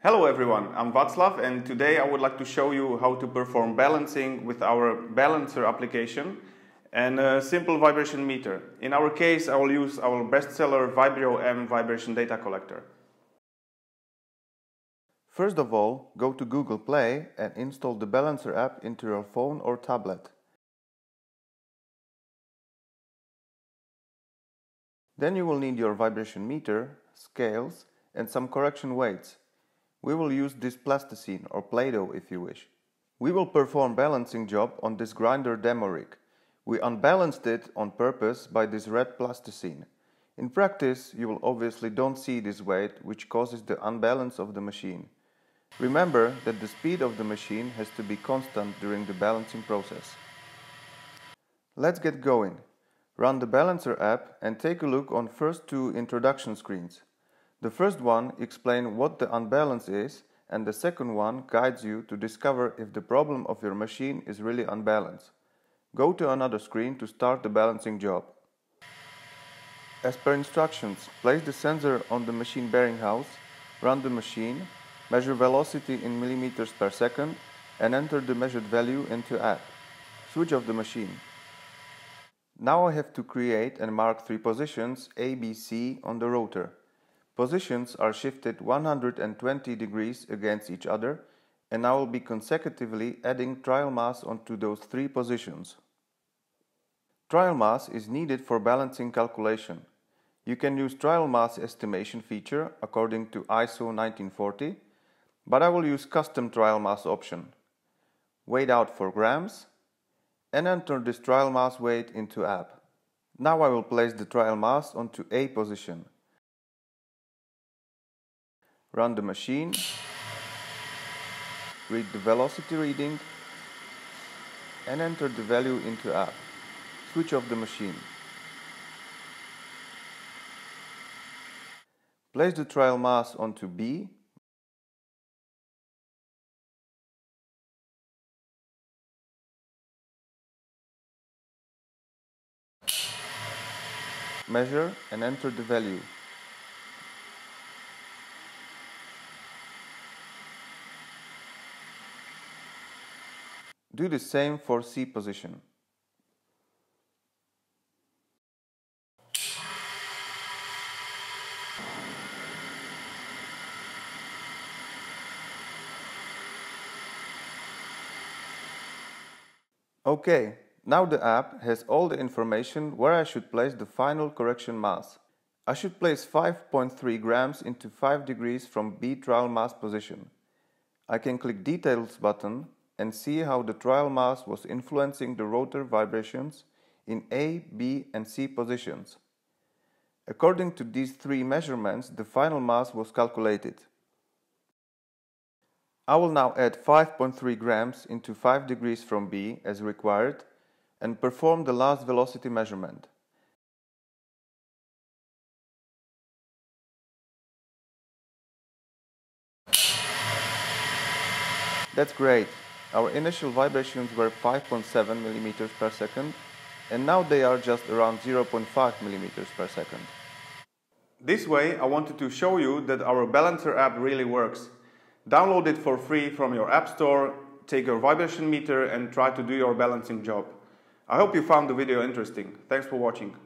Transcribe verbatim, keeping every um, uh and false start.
Hello everyone, I'm Václav and today I would like to show you how to perform balancing with our Balancer application and a simple vibration meter. In our case I will use our bestseller Vibro M vibration data collector. First of all, go to Google Play and install the Balancer app into your phone or tablet. Then you will need your vibration meter, scales and some correction weights. We will use this plasticine or Play-Doh if you wish. We will perform balancing job on this grinder demo rig. We unbalanced it on purpose by this red plasticine. In practice, you will obviously don't see this weight, which causes the unbalance of the machine. Remember that the speed of the machine has to be constant during the balancing process. Let's get going. Run the Balancer app and take a look on first two introduction screens. The first one explains what the unbalance is, and the second one guides you to discover if the problem of your machine is really unbalanced. Go to another screen to start the balancing job. As per instructions, place the sensor on the machine bearing house, run the machine, measure velocity in millimeters per second, and enter the measured value into app. Switch off the machine. Now I have to create and mark three positions A, B, C on the rotor. Positions are shifted one hundred twenty degrees against each other, and I will be consecutively adding trial mass onto those three positions. Trial mass is needed for balancing calculation. You can use trial mass estimation feature according to I S O nineteen forty, but I will use custom trial mass option. Weigh out for grams and enter this trial mass weight into app. Now I will place the trial mass onto A position. Run the machine, read the velocity reading and enter the value into app. Switch off the machine. Place the trial mass onto B, measure and enter the value. Do the same for C position. Okay, now the app has all the information where I should place the final correction mass. I should place five point three grams into five degrees from B trial mass position. I can click details button and see how the trial mass was influencing the rotor vibrations in A, B and C positions. According to these three measurements, the final mass was calculated. I will now add five point three grams into five degrees from B as required and perform the last velocity measurement. That's great! Our initial vibrations were five point seven millimeters per second, and now they are just around zero point five millimeters per second. This way, I wanted to show you that our Balancer app really works. Download it for free from your app store, take your vibration meter and try to do your balancing job. I hope you found the video interesting. Thanks for watching.